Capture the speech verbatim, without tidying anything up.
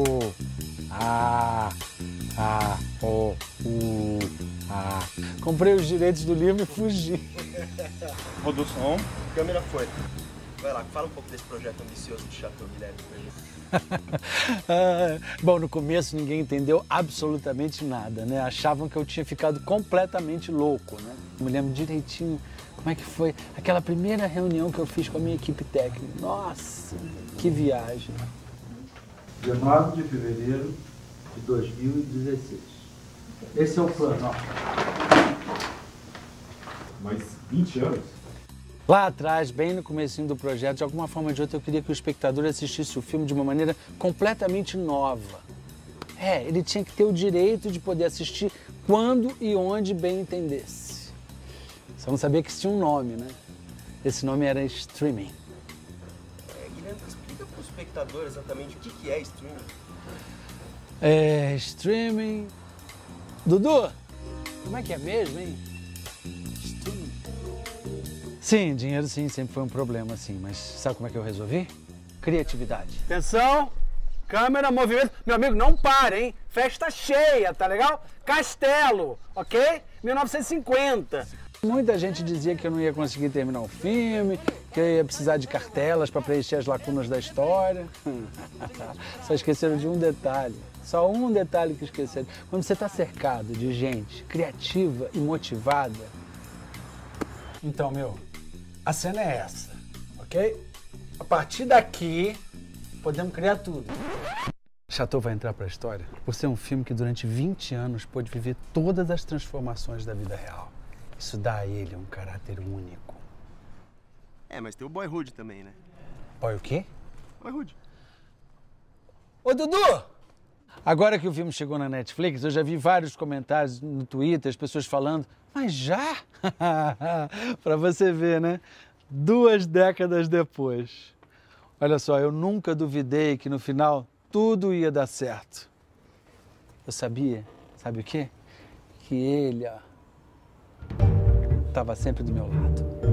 o, a, a, o, u, a. Comprei os direitos do livro e fugi. Rodou o som. Câmera foi. Vai lá, fala um pouco desse projeto ambicioso de Chatô, Guilherme. Bom, no começo ninguém entendeu absolutamente nada, né? Achavam que eu tinha ficado completamente louco, né? Eu me lembro direitinho como é que foi aquela primeira reunião que eu fiz com a minha equipe técnica. Nossa, que viagem! dezenove de fevereiro de dois mil e dezesseis. Esse é o plano, ó. Mais vinte anos? Lá atrás, bem no comecinho do projeto, de alguma forma ou de outra, eu queria que o espectador assistisse o filme de uma maneira completamente nova. É, ele tinha que ter o direito de poder assistir quando e onde bem entendesse. Só não sabia que tinha um nome, né? Esse nome era streaming. É, Guilherme, explica para o espectador exatamente o que é streaming. É, streaming... Dudu, como é que é mesmo, hein? Sim, dinheiro sim, sempre foi um problema, sim. Mas sabe como é que eu resolvi? Criatividade. Atenção, câmera, movimento. Meu amigo, não para, hein? Festa cheia, tá legal? Castelo, ok? mil novecentos e cinquenta. Muita gente dizia que eu não ia conseguir terminar o filme, que eu ia precisar de cartelas para preencher as lacunas da história. Só esqueceram de um detalhe. Só um detalhe que esqueceram. Quando você está cercado de gente criativa e motivada... Então, meu... A cena é essa, ok? A partir daqui, podemos criar tudo. Chatô vai entrar para a história por ser um filme que durante vinte anos pôde viver todas as transformações da vida real. Isso dá a ele um caráter único. É, mas tem o Boyhood também, né? Boy o quê? Boyhood. Ô, Dudu! Agora que o filme chegou na Netflix, eu já vi vários comentários no Twitter, as pessoas falando... Mas já? Pra você ver, né? Duas décadas depois. Olha só, eu nunca duvidei que no final tudo ia dar certo. Eu sabia, sabe o quê? Que ele, ó, tava sempre do meu lado.